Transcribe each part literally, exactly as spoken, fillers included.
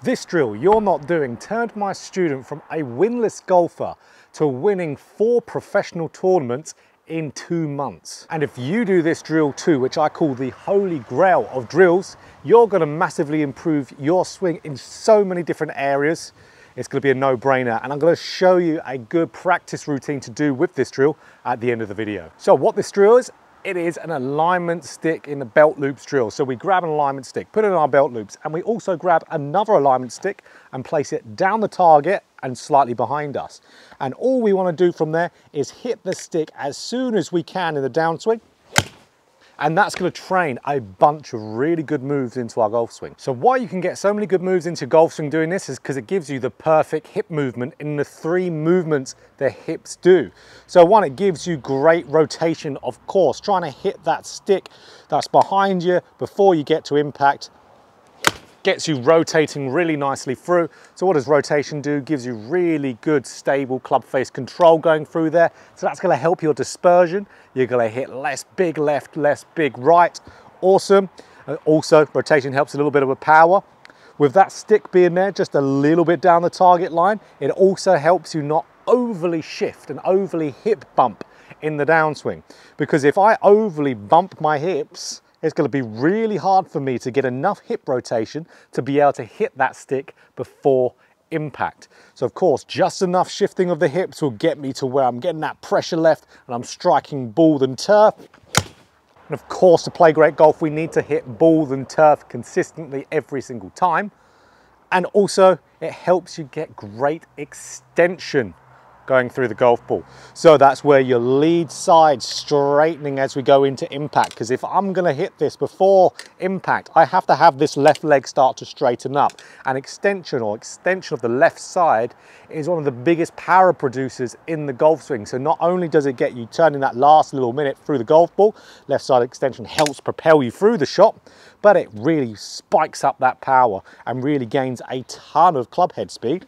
This drill you're not doing turned my student from a winless golfer to winning four professional tournaments in two months. And if you do this drill too, which I call the holy grail of drills, you're going to massively improve your swing in so many different areas. It's going to be a no-brainer, and I'm going to show you a good practice routine to do with this drill at the end of the video. So what this drill is, it is an alignment stick in the belt loops drill. So we grab an alignment stick, put it in our belt loops, and we also grab another alignment stick and place it down the target and slightly behind us. And all we want to do from there is hit the stick as soon as we can in the downswing. And that's going to train a bunch of really good moves into our golf swing. So why you can get so many good moves into golf swing doing this is because it gives you the perfect hip movement in the three movements the hips do. So one, it gives you great rotation, of course, trying to hit that stick that's behind you before you get to impact. Gets you rotating really nicely through. So what does rotation do? Gives you really good stable club face control going through there. So that's going to help your dispersion. You're going to hit less big left, less big right. Awesome. And also rotation helps a little bit of a power. With that stick being there just a little bit down the target line, it also helps you not overly shift and overly hip bump in the downswing. Because if I overly bump my hips, it's going to be really hard for me to get enough hip rotation to be able to hit that stick before impact. So of course, just enough shifting of the hips will get me to where I'm getting that pressure left and I'm striking ball and turf. And of course, to play great golf, we need to hit ball and turf consistently every single time. And also, it helps you get great extension going through the golf ball. So that's where your lead side straightening as we go into impact, because if I'm gonna hit this before impact, I have to have this left leg start to straighten up. And extension or extension of the left side is one of the biggest power producers in the golf swing. So not only does it get you turning that last little minute through the golf ball, left side extension helps propel you through the shot, but it really spikes up that power and really gains a ton of club head speed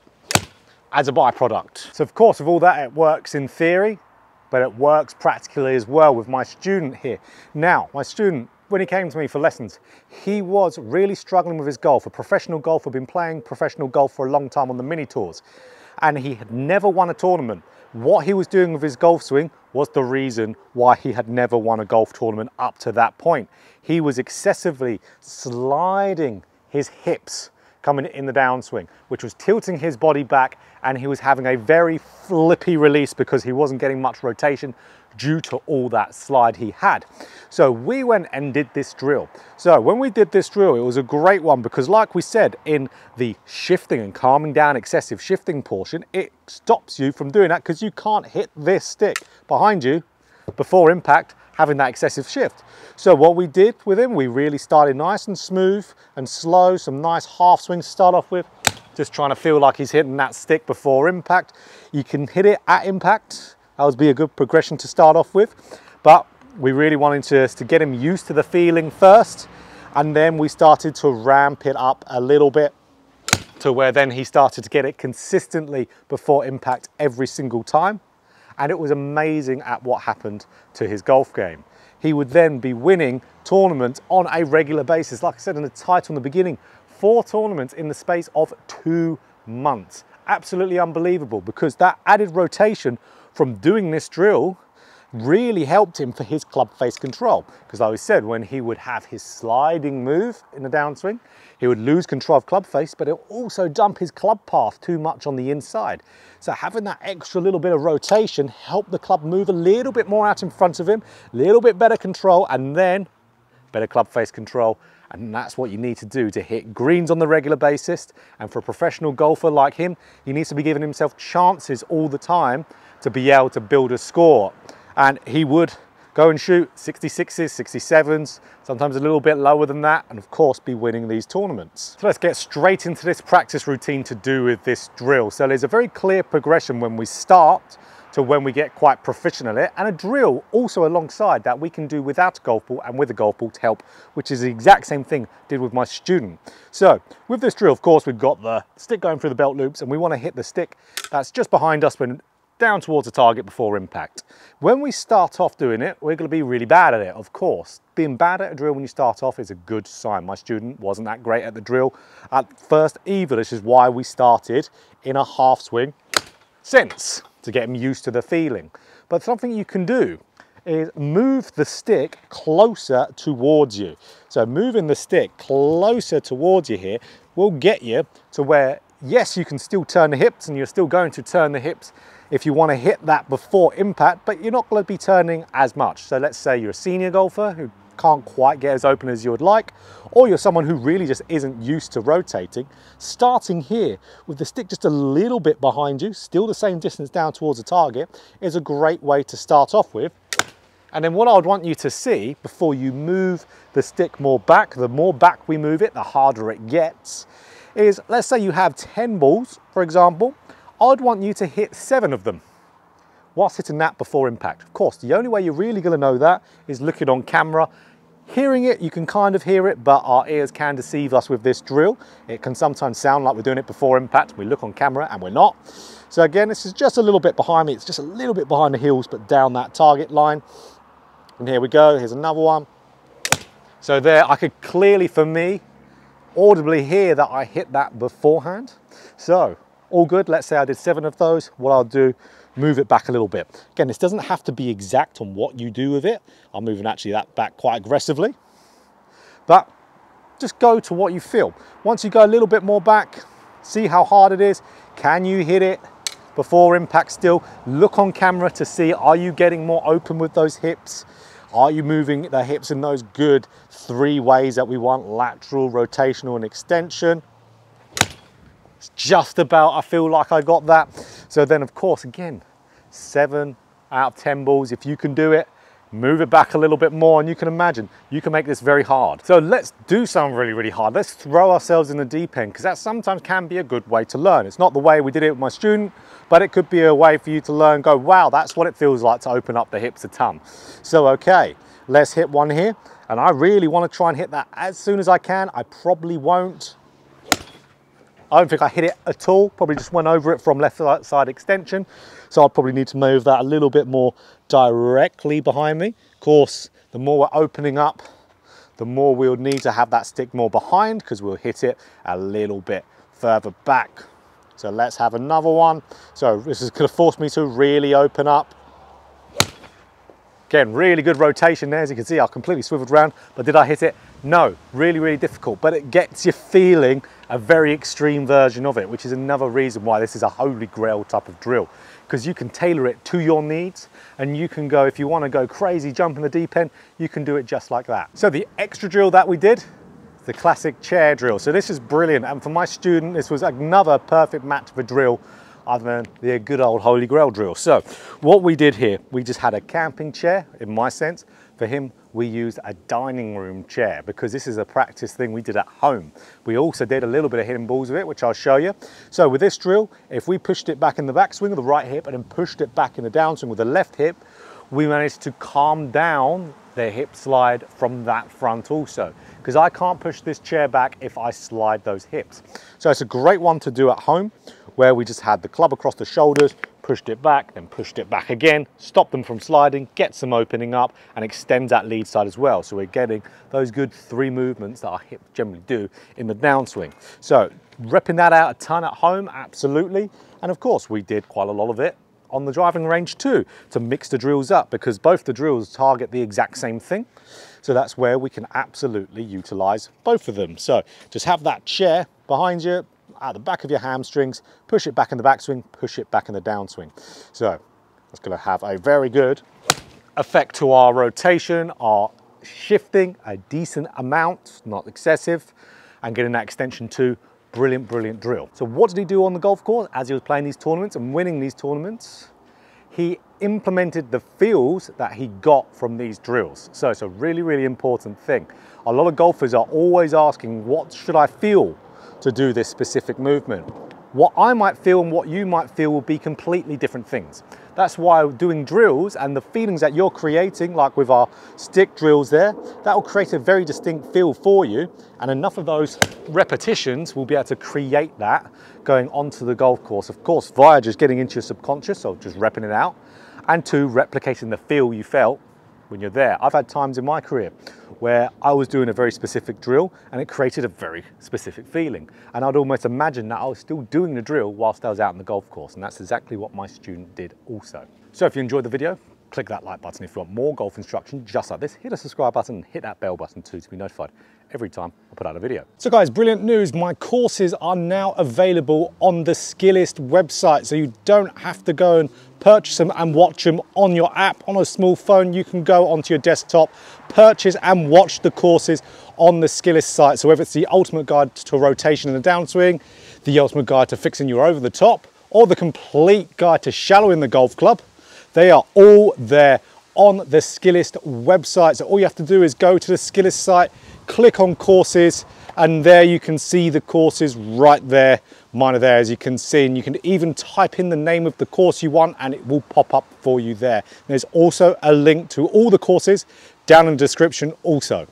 as a byproduct. So of course, with all that, it works in theory, but it works practically as well with my student here. Now, my student, when he came to me for lessons, he was really struggling with his golf, a professional golfer, been playing professional golf for a long time on the mini tours, and he had never won a tournament. What he was doing with his golf swing was the reason why he had never won a golf tournament up to that point. He was excessively sliding his hips coming in the downswing, which was tilting his body back, and he was having a very flippy release because he wasn't getting much rotation due to all that slide he had. So we went and did this drill. So when we did this drill, it was a great one because, like we said, in the shifting and calming down excessive shifting portion, it stops you from doing that because you can't hit this stick behind you before impact having that excessive shift. So what we did with him, we really started nice and smooth and slow, some nice half swings to start off with, just trying to feel like he's hitting that stick before impact. You can hit it at impact. That would be a good progression to start off with, but we really wanted to, to get him used to the feeling first, and then we started to ramp it up a little bit to where then he started to get it consistently before impact every single time. And it was amazing at what happened to his golf game. He would then be winning tournaments on a regular basis. Like I said in the title in the beginning, four tournaments in the space of two months. Absolutely unbelievable, because that added rotation from doing this drill really helped him for his club face control. Because like we said, when he would have his sliding move in the downswing, he would lose control of club face, but it would also dump his club path too much on the inside. So having that extra little bit of rotation helped the club move a little bit more out in front of him, a little bit better control, and then better club face control. And that's what you need to do to hit greens on the regular basis. And for a professional golfer like him, he needs to be giving himself chances all the time to be able to build a score. And he would go and shoot sixty-sixes, sixty-sevens, sometimes a little bit lower than that, and of course be winning these tournaments. So let's get straight into this practice routine to do with this drill. So there's a very clear progression when we start to when we get quite proficient at it, and a drill also alongside that we can do without a golf ball and with a golf ball to help, which is the exact same thing I did with my student. So with this drill, of course, we've got the stick going through the belt loops, and we want to hit the stick that's just behind us when down towards the target before impact. When we start off doing it, we're going to be really bad at it, of course. Being bad at a drill when you start off is a good sign. My student wasn't that great at the drill at first either. This is why we started in a half swing sense, to get him used to the feeling. But something you can do is move the stick closer towards you. So moving the stick closer towards you here will get you to where, yes, you can still turn the hips, and you're still going to turn the hips if you want to hit that before impact, but you're not going to be turning as much. So let's say you're a senior golfer who can't quite get as open as you would like, or you're someone who really just isn't used to rotating. Starting here with the stick just a little bit behind you, still the same distance down towards the target, is a great way to start off with. And then what I would want you to see before you move the stick more back, the more back we move it, the harder it gets, is let's say you have ten balls, for example. I'd want you to hit seven of them whilst hitting that before impact. Of course, the only way you're really going to know that is looking on camera. Hearing it, you can kind of hear it, but our ears can deceive us with this drill. It can sometimes sound like we're doing it before impact. We look on camera and we're not. So again, this is just a little bit behind me. It's just a little bit behind the heels, but down that target line. And here we go. Here's another one. So there, I could clearly, for me, audibly hear that I hit that beforehand. So all good. Let's say I did seven of those. What I'll do, move it back a little bit. Again, this doesn't have to be exact on what you do with it. I'm moving actually that back quite aggressively, but just go to what you feel. Once you go a little bit more back, see how hard it is. Can you hit it before impact still? Look on camera to see, are you getting more open with those hips? Are you moving the hips in those good three ways that we want? Lateral, rotational, and extension. It's just about, I feel like I got that. So then, of course, again, seven out of ten balls, if you can do it, move it back a little bit more, and you can imagine, you can make this very hard. So let's do something really, really hard. Let's throw ourselves in the deep end, because that sometimes can be a good way to learn. It's not the way we did it with my student, but it could be a way for you to learn, go, wow, that's what it feels like to open up the hips a ton. So, okay, let's hit one here. And I really want to try and hit that as soon as I can. I probably won't. I don't think I hit it at all. Probably just went over it from left side extension. So I'll probably need to move that a little bit more directly behind me. Of course, the more we're opening up, the more we'll need to have that stick more behind, because we'll hit it a little bit further back. So let's have another one. So this is going to force me to really open up. Again, really good rotation there. As you can see, I completely swiveled around, but did I hit it? No, really, really difficult, but it gets you feeling a very extreme version of it, which is another reason why this is a holy grail type of drill, because you can tailor it to your needs, and you can go, if you want to go crazy, jump in the deep end, you can do it just like that. So the extra drill that we did, the classic chair drill. So this is brilliant. And for my student, this was another perfect match for drill, other than the good old holy grail drill. So what we did here, we just had a camping chair, in my sense. For him, we used a dining room chair, because this is a practice thing we did at home. We also did a little bit of hitting balls with it, which I'll show you. So with this drill, if we pushed it back in the backswing with the right hip and then pushed it back in the downswing with the left hip, we managed to calm down their hip slide from that front also, because I can't push this chair back if I slide those hips. So it's a great one to do at home, where we just had the club across the shoulders, pushed it back, then pushed it back again, stopped them from sliding, gets them opening up, and extends that lead side as well. So we're getting those good three movements that our hips generally do in the downswing. So repping that out a ton at home, absolutely. And of course, we did quite a lot of it on the driving range too, to mix the drills up, because both the drills target the exact same thing. So that's where we can absolutely utilize both of them. So just have that chair behind you, at the back of your hamstrings, push it back in the backswing, push it back in the downswing. So that's going to have a very good effect to our rotation, our shifting a decent amount, not excessive, and getting that extension too. Brilliant, brilliant drill. So what did he do on the golf course as he was playing these tournaments and winning these tournaments? He implemented the feels that he got from these drills. So it's a really, really important thing. A lot of golfers are always asking, what should I feel to do this specific movement? What I might feel and what you might feel will be completely different things. That's why doing drills and the feelings that you're creating, like with our stick drills there, that will create a very distinct feel for you. And enough of those repetitions will be able to create that going onto the golf course. Of course, via just getting into your subconscious, so just repping it out, and two, replicating the feel you felt when you're there. I've had times in my career where I was doing a very specific drill and it created a very specific feeling. And I'd almost imagine that I was still doing the drill whilst I was out on the golf course. And that's exactly what my student did also. So if you enjoyed the video, click that like button. If you want more golf instruction just like this, hit the subscribe button and hit that bell button too to be notified every time I put out a video. So guys, brilliant news. My courses are now available on the Skillest website. So you don't have to go and purchase them and watch them on your app on a small phone. You can go onto your desktop, purchase and watch the courses on the Skillest site. So whether it's the ultimate guide to rotation and the downswing, the ultimate guide to fixing your over the top, or the complete guide to shallowing the golf club, they are all there on the Skillest website. So all you have to do is go to the Skillest site, click on courses, and there you can see the courses right there. Mine are there, as you can see, and you can even type in the name of the course you want and it will pop up for you there. There's also a link to all the courses down in the description also.